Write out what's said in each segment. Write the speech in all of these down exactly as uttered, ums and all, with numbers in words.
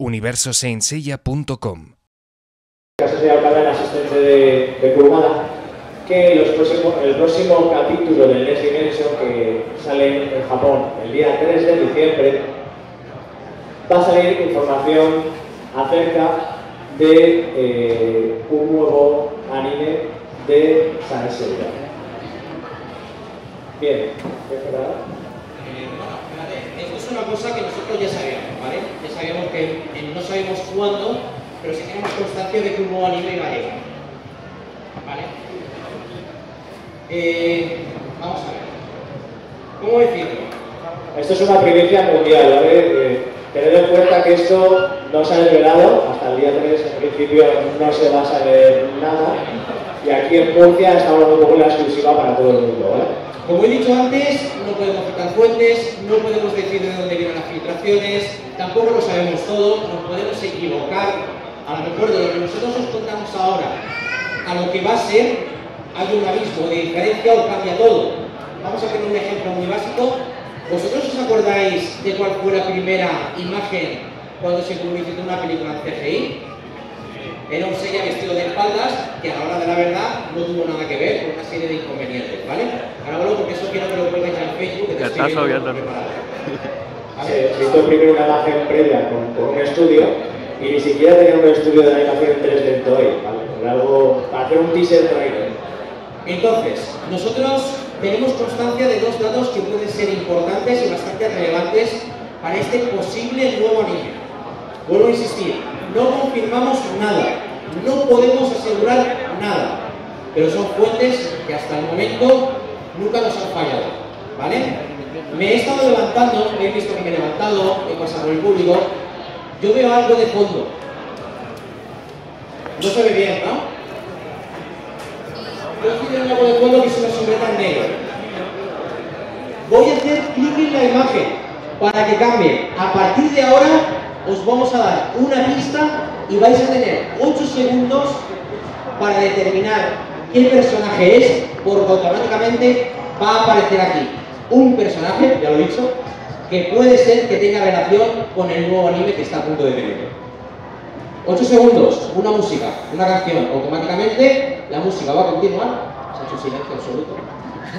universo seinseiya punto com. En el caso se hablaba de la asistencia de, de Kurumada, que los próximos, el próximo capítulo del Next Dimension, que sale en Japón el día tres de diciembre, va a salir información acerca de eh, un nuevo anime de Saint Seiya. Bien, ¿qué esperaba? Eh, esto es una cosa que nosotros ya sabíamos, ¿vale? Ya sabíamos que eh, no sabemos cuándo, pero sí tenemos constancia de que un nuevo anime va a llegar, ¿vale? Eh, vamos a ver. ¿Cómo decirlo? Esto es una primicia mundial, ¿vale? Eh, tened en cuenta que esto no se ha desvelado, hasta el día tres en principio no se va a saber nada, y aquí en Murcia estamos un poco en la exclusiva para todo el mundo, ¿vale? Como he dicho antes, no podemos tocar fuentes, no podemos decir de dónde vienen las filtraciones, tampoco lo sabemos todo, nos podemos equivocar. A lo mejor de lo que nosotros os contamos ahora a lo que va a ser, hay un abismo de diferencia o cambia todo. Vamos a poner un ejemplo muy básico. ¿Vosotros os acordáis de cuál fue la primera imagen cuando se publicitó una película en C G I? Era un Seiya vestido de espaldas que a la hora de la verdad no tuvo nada que ver con una serie de inconvenientes, ¿vale? Ahora vuelvo porque eso quiero que lo pongáis en Facebook, que te estoy viendo preparado. Se hizo primero una imagen previa con, con un estudio y ni siquiera tenía un estudio de animación tres D en Toy, ¿vale? Era algo para hacer un teaser trailer. Entonces, nosotros tenemos constancia de dos datos que pueden ser importantes y bastante relevantes para este posible nuevo anime. Vuelvo a insistir, no confirmamos nada, no podemos asegurar nada, pero son fuentes que hasta el momento nunca nos han fallado, ¿vale? Me he estado levantando, he visto que me he levantado, he pasado el público, yo veo algo de fondo. No se ve bien, ¿no? Yo estoy en algo de fondo que es una sombreta negra. Voy a hacer clic en la imagen para que cambie. A partir de ahora os vamos a dar una pista y vais a tener ocho segundos para determinar qué personaje es, porque automáticamente va a aparecer aquí un personaje, ya lo he dicho, que puede ser que tenga relación con el nuevo anime que está a punto de venir. ocho segundos, una música, una canción, automáticamente la música va a continuar, se ha hecho silencio absoluto,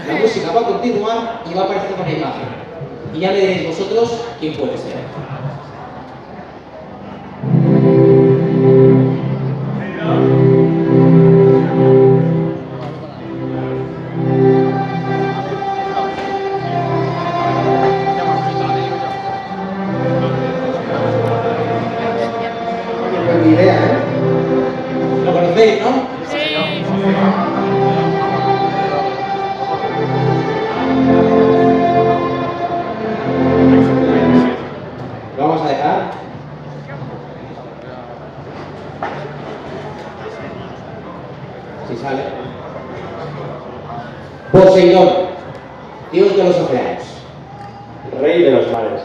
la música va a continuar y va a aparecer con la imagen. Y ya me diréis vosotros quién puede ser. Poseidón, dios de los océanos, rey de los mares.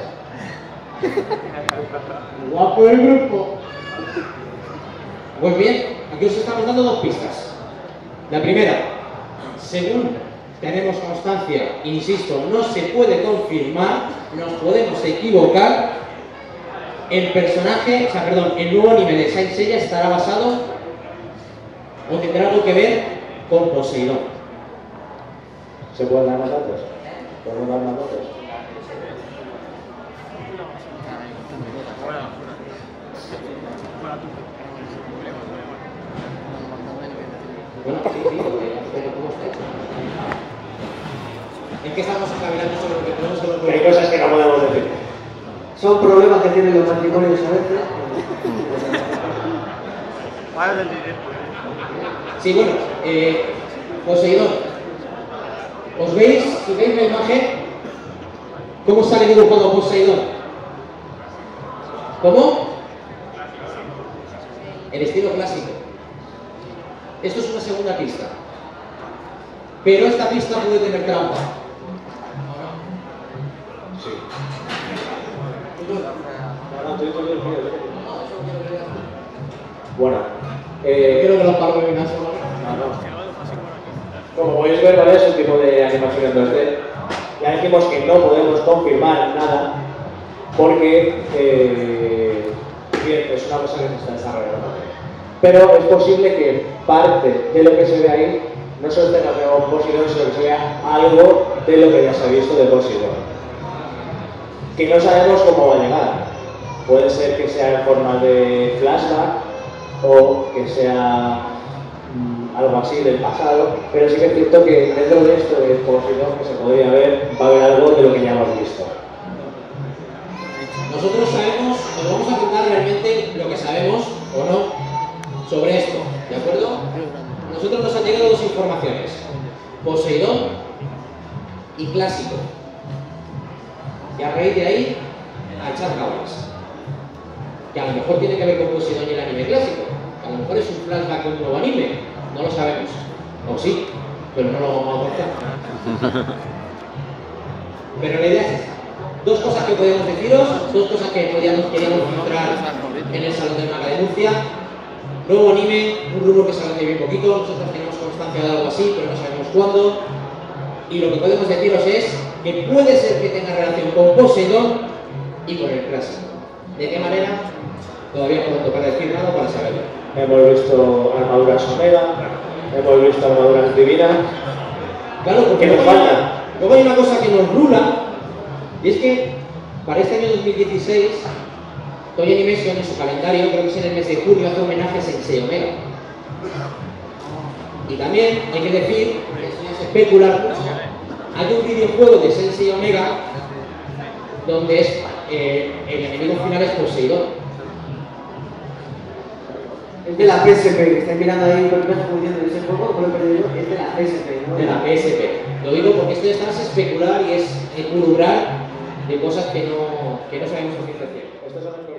Guapo el grupo. Pues bien, aquí os estamos dando dos pistas. La primera, según tenemos constancia, insisto, no se puede confirmar, nos podemos equivocar. El personaje, o sea, perdón, el nuevo anime de Saint Seiya estará basado o tendrá algo que ver con Poseidón. ¿Se pueden dar más datos? ¿Podemos dar más datos? Bueno, sí, sí, porque ¿cómo está? Es que estamos caminando sobre lo que podemos sobre lo que... Hay cosas que no podemos decir. Son problemas que tienen los matrimonios a veces. ¿Cuál del directo? Sí, bueno, eh, Poseidón. ¿Os veis? Si veis la imagen, ¿cómo sale dibujado Poseidón? ¿Cómo? El estilo clásico. Esto es una segunda pista. Pero esta pista puede tener trampa. Sí. Bueno, eh... creo que lo pago en una sola. Como podéis ver, ¿vale? Es un tipo de animación en dos D. Ya dijimos que no podemos confirmar nada porque eh, cosa que se está desarrollando. Pero es posible que parte de lo que se ve ahí no solo tenga que ver con Poseidón, sino que se vea algo de lo que ya se ha visto de Poseidón, que no sabemos cómo va a llegar. Puede ser que sea en forma de flashback o que sea mmm, algo así del pasado, pero sí que es cierto que dentro de esto de Poseidón que se podría ver, va a haber algo de lo que ya hemos visto. Nosotros sabemos, nos vamos a contar realmente lo que sabemos o no sobre esto, ¿de acuerdo? Nosotros nos han llegado dos informaciones: Poseidón y Clásico. Y a raíz de ahí, a echar cabras. Que a lo mejor tiene que ver con Poseidón y el anime clásico. Que a lo mejor es un flashback con un nuevo anime. No lo sabemos. O sí, pero no lo vamos a contar. Pero la idea es esta. Dos cosas que podemos deciros, dos cosas que podíamos, queríamos mostrar en el Salón del Manga de Murcia. Nuevo anime, un rumor que sale de bien poquito. Nosotros tenemos constancia de algo así, pero no sabemos cuándo. Y lo que podemos deciros es que puede ser que tenga relación con Poseidón y con el clásico. ¿De qué manera? Todavía no nos toca decir nada para saberlo. Hemos visto armaduras Omega, hemos visto armaduras divinas. Claro, porque nos falta. Luego hay una cosa que nos rula, y es que para este año dos mil dieciséis, Toy Animation en su calendario, creo que es en el mes de julio, hace homenaje a Sensei Omega. Y también hay que decir, es especular, hay un videojuego de Sensei Omega donde es, eh, el enemigo final es Poseidón. Es de la P S P, que estáis mirando ahí, ¿por qué estás jugando en ese juego? ¿Por qué lo perdí? Es de la P S P, ¿no? De la P S P. Lo digo porque esto es especular y es elucubrar de cosas que no, que no sabemos a ciencia cierta.